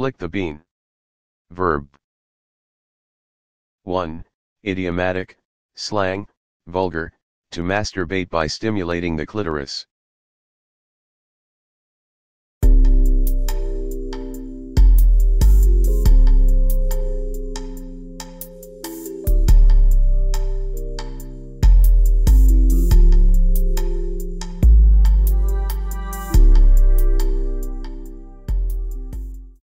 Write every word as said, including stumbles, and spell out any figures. Flick the bean. Verb. one. Idiomatic, slang, vulgar, to masturbate by stimulating the clitoris.